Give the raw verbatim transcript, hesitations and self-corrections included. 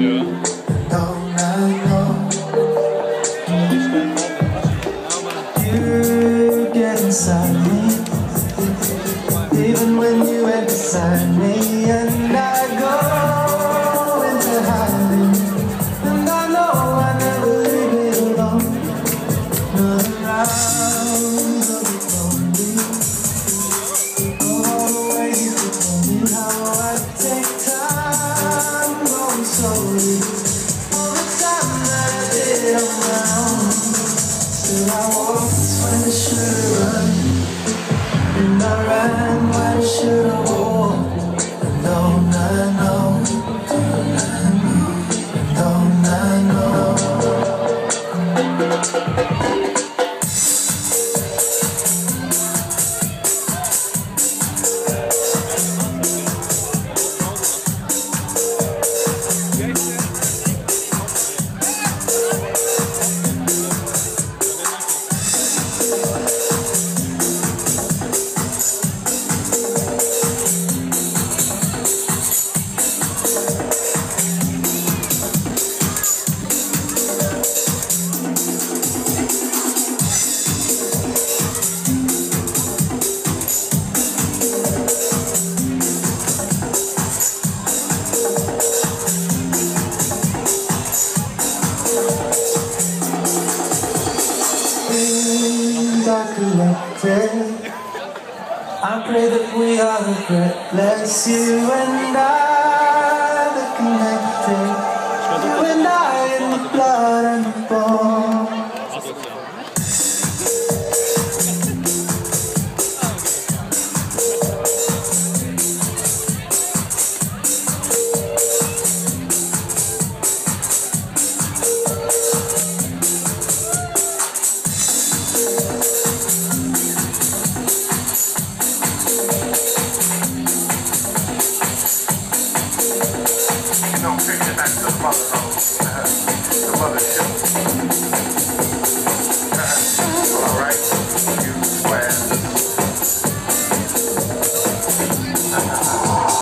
You get inside me, even when you went beside me, and I go into hiding, and I know I never leave it alone. Another round of it lonely, always you could tell me how I take time, going slowly. All the time that I did on my own, still I walked when I should've run, and I ran when I should've walked. Alone I know, alone I know, alone I know. I pray that we are regretless, you and I, the connected, you and I in the blood and the I don't figure that's the mother of, uh, the mother.